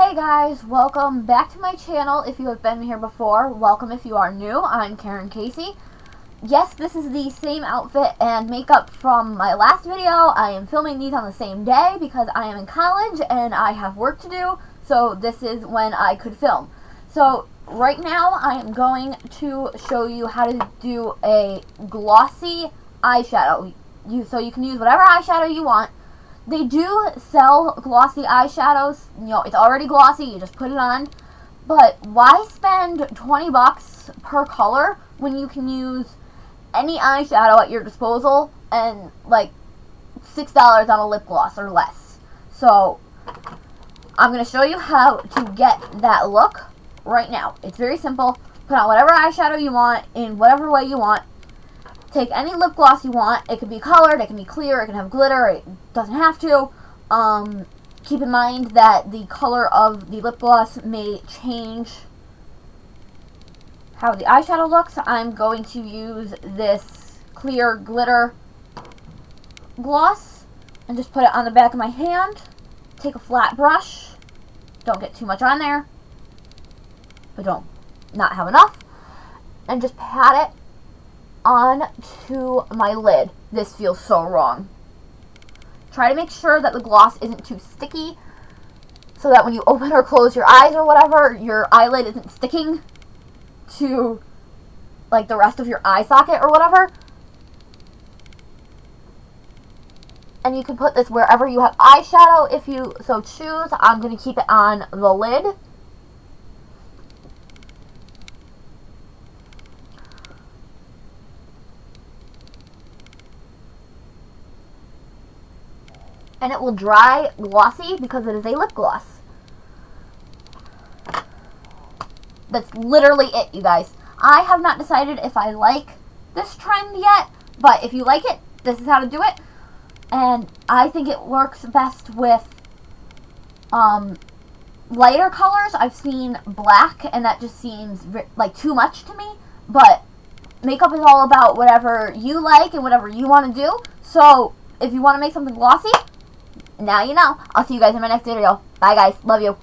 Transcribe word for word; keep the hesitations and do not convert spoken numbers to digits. Hey guys, welcome back to my channel. If you have been here before, welcome. If you are new, I'm Karen Casey. Yes, this is the same outfit and makeup from my last video. I am filming these on the same day because I am in college and I have work to do, so this is when I could film. So right now I am going to show you how to do a glossy eyeshadow. You, so you can use whatever eyeshadow you want. They do sell glossy eyeshadows. You know, it's already glossy, you just put it on. But why spend twenty bucks per color when you can use any eyeshadow at your disposal and like six dollars on a lip gloss or less? So I'm going to show you how to get that look right now. It's very simple. Put on whatever eyeshadow you want in whatever way you want. Take any lip gloss you want. It can be colored, it can be clear, it can have glitter, it doesn't have to. Um, keep in mind that the color of the lip gloss may change how the eyeshadow looks. I'm going to use this clear glitter gloss and just put it on the back of my hand. Take a flat brush. Don't get too much on there, but don't not have enough. And just pat it on to my lid. This feels so wrong. Try to make sure that the gloss isn't too sticky so that when you open or close your eyes or whatever, your eyelid isn't sticking to like the rest of your eye socket or whatever. And you can put this wherever you have eyeshadow if you so choose. I'm going to keep it on the lid. And it will dry glossy because it is a lip gloss. That's literally it, you guys. I have not decided if I like this trend yet, but if you like it, this is how to do it. And I think it works best with um, lighter colors. I've seen black, and that just seems like too much to me. But makeup is all about whatever you like and whatever you want to do. So if you want to make something glossy, now you know. I'll see you guys in my next video. Bye guys. Love you.